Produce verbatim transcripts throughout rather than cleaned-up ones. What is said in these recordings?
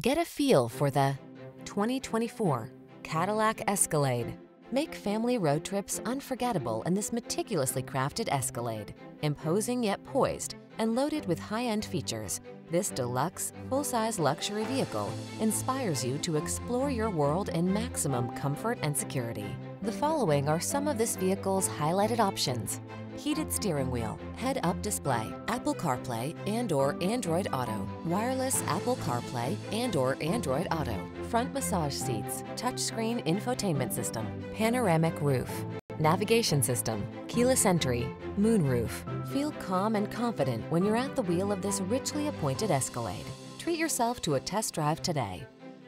Get a feel for the twenty twenty-four Cadillac Escalade. Make family road trips unforgettable in this meticulously crafted Escalade. Imposing yet poised and loaded with high-end features, this deluxe, full-size luxury vehicle inspires you to explore your world in maximum comfort and security. The following are some of this vehicle's highlighted options: heated steering wheel, head-up display, Apple CarPlay and or Android Auto, wireless Apple CarPlay and or Android Auto, front massage seats, touchscreen infotainment system, panoramic roof, navigation system, keyless entry, moonroof. Feel calm and confident when you're at the wheel of this richly appointed Escalade. Treat yourself to a test drive today.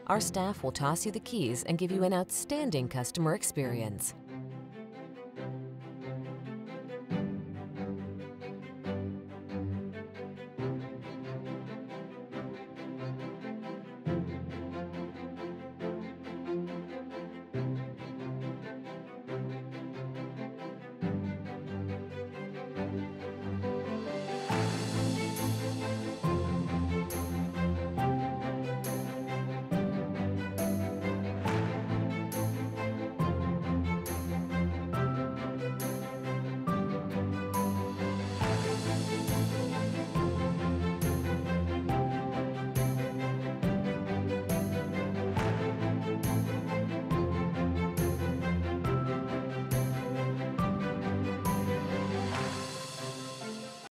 Our staff will toss you the keys and give you an outstanding customer experience.